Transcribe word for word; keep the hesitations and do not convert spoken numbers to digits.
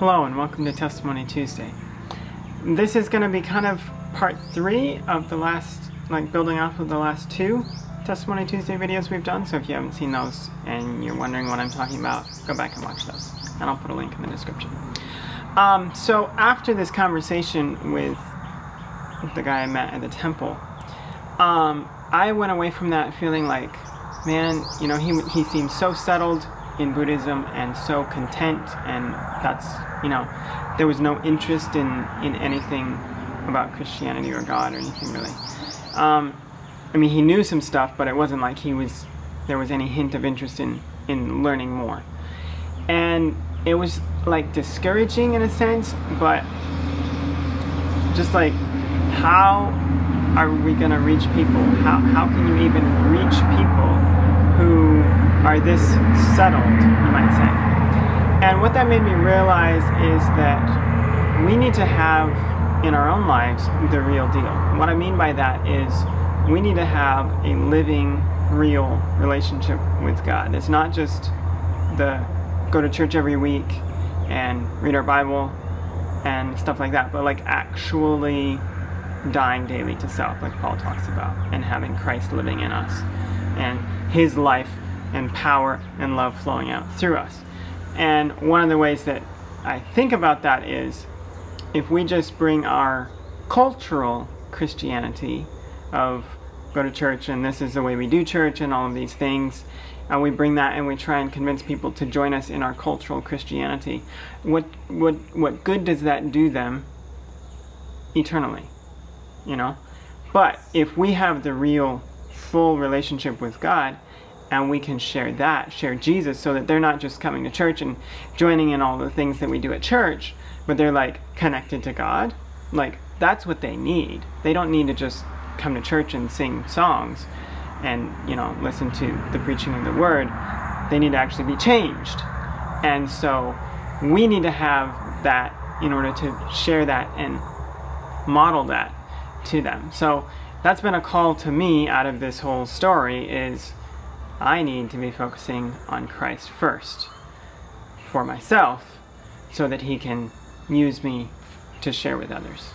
Hello and welcome to Testimony Tuesday. This is going to be kind of part three of the last, like building off of the last two Testimony Tuesday videos we've done, so if you haven't seen those and you're wondering what I'm talking about, go back and watch those, and I'll put a link in the description. Um, so after this conversation with the guy I met at the temple, um, I went away from that feeling like, man, you know, he, he seemed so settled in Buddhism and so content, and that's, you know, there was no interest in, in anything about Christianity or God or anything really. Um, I mean, he knew some stuff, but it wasn't like he was, there was any hint of interest in, in learning more. And it was like discouraging in a sense, but just like, how are we going to reach people? How, how can you even reach people who are this settled, you might say? And what that made me realize is that we need to have in our own lives the real deal. And what I mean by that is we need to have a living, real relationship with God. It's not just the go to church every week and read our Bible and stuff like that, but like actually dying daily to self, like Paul talks about, and having Christ living in us and his life and power and love flowing out through us. And one of the ways that I think about that is if we just bring our cultural Christianity of go to church and this is the way we do church and all of these things, and we bring that and we try and convince people to join us in our cultural Christianity, what what what good does that do them eternally? You know? But if we have the real full relationship with God, and we can share that, share Jesus, so that they're not just coming to church and joining in all the things that we do at church, but they're like connected to God. Like, that's what they need. They don't need to just come to church and sing songs and, you know, listen to the preaching of the word. They need to actually be changed. And so we need to have that in order to share that and model that to them. So that's been a call to me out of this whole story is, I need to be focusing on Christ first for myself so that he can use me to share with others.